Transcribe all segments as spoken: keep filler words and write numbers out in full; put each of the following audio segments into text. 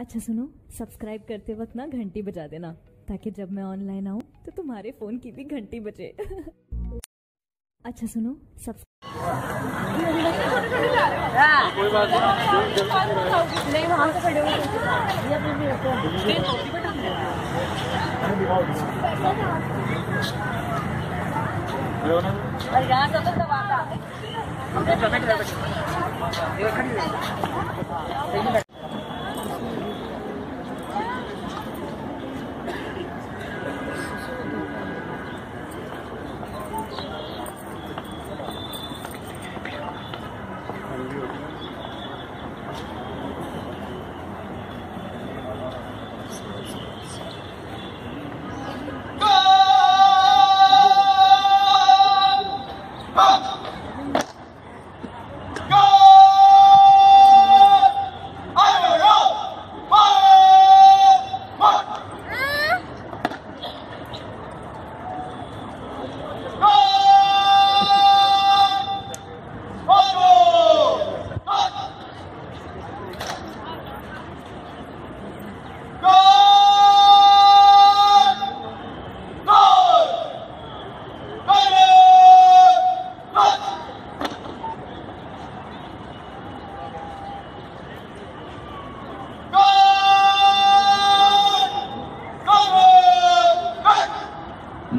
अच्छा सुनो, सब्सक्राइब करते वक्त ना घंटी बजा देना ताकि जब मैं ऑनलाइन आऊँ तो तुम्हारे फोन की भी घंटी बजे। अच्छा सुनो, subscribe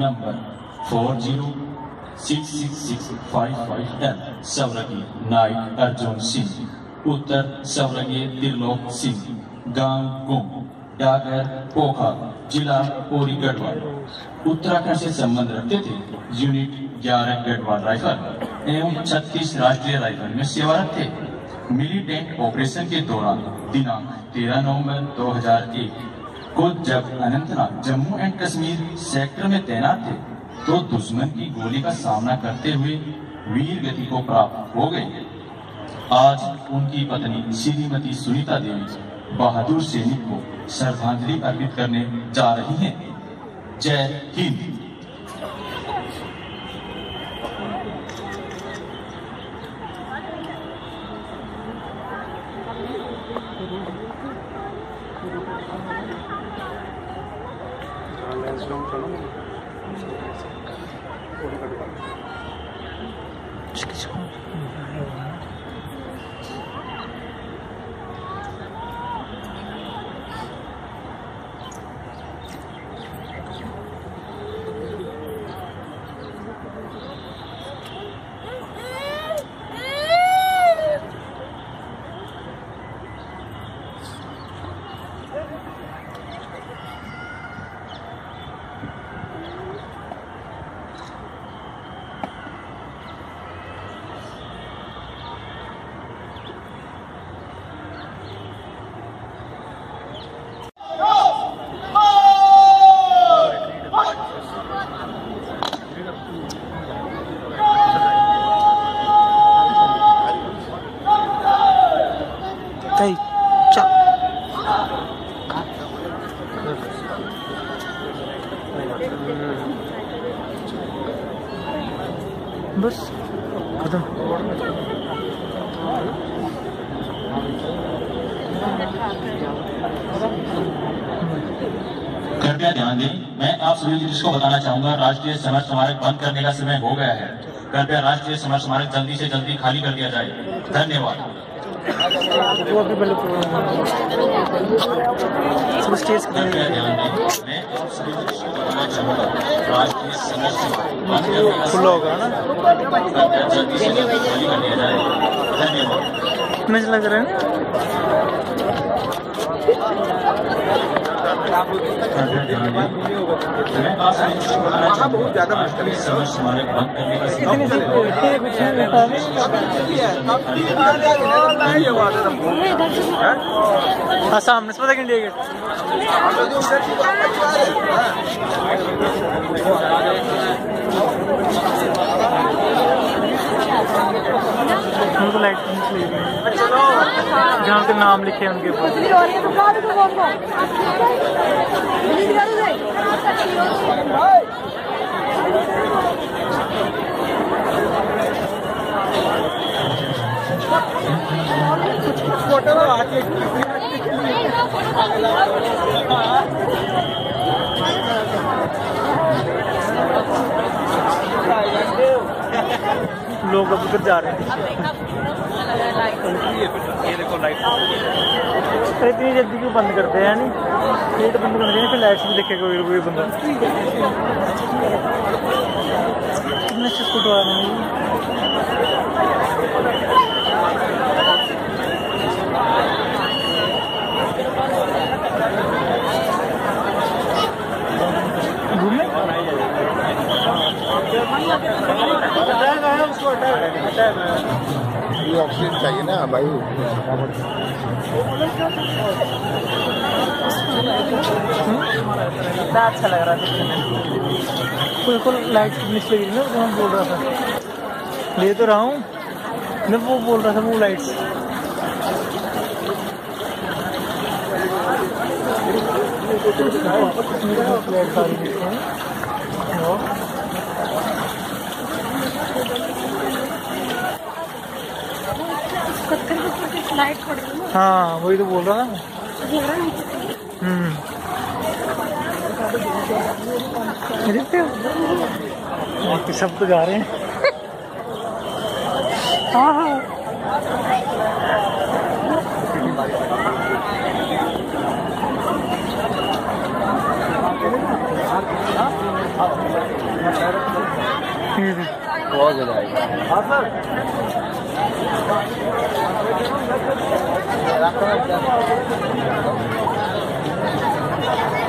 number four zero six six six five five सवरंगी नाइट अर्जुन सिंह, उत्तर सवरंगी तिरलोक सिंह, गांव गुम, डागर पोखर, जिला पोरी गढ़वाल, उत्तराखंड से संबंध रखते थे। यूनिट ग्यारह गढ़वाल राइफल एवं छत्तीस राष्ट्रीय राइफल में सेवारत थे। मिलिटेंट ऑपरेशन के दौरान दिनांक तेरह नवंबर दो हजार एक को जब अनंतनाग जम्मू एंड कश्मीर सेक्टर में तैनात थे तो दुश्मन की गोली का सामना करते हुए वीर गति को प्राप्त हो गए। आज उनकी पत्नी श्रीमती सुनीता देवी बहादुर सैनिक को श्रद्धांजलि अर्पित करने जा रही हैं। जय हिंद। बस खत्म। कृपया ध्यान दें, मैं आप सभी जिसको बताना चाहूंगा राष्ट्रीय समर स्मारक बंद करने का समय हो गया है। कृपया राष्ट्रीय समर स्मारक जल्दी से जल्दी खाली कर दिया जाए। धन्यवाद। खुला होगा ना, कितने लग रहे हैं? बहुत ज्यादा मुश्किल। सामने से पता इंडिया गेट लाइट जहाँ पे नाम लिखे उनके ऊपर। लोग अब उधर जा रहे हैं। ये देखो लाइट इतनी जल्दी क्यों बंद करते हैं? यानी गेट बंद कर देंगे फिर लाइट्स भी देखेगा कोई कोई बंदा। कितने अच्छे स्कूटर आ रहे हैं घूमने। ये ऑक्सीजन चाहिए ना भाई। कितना अच्छा लग रहा था, बिल्कुल लाइट निकल गई ना। वो बोल रहा था ले तो रहा हूँ मैं, वो बोल रहा था वो लाइट। हाँ वही तो बोल रहा था। देखते हो सब तो जा रहे हैं। हाँ हाँ बहुत ज़्यादा है।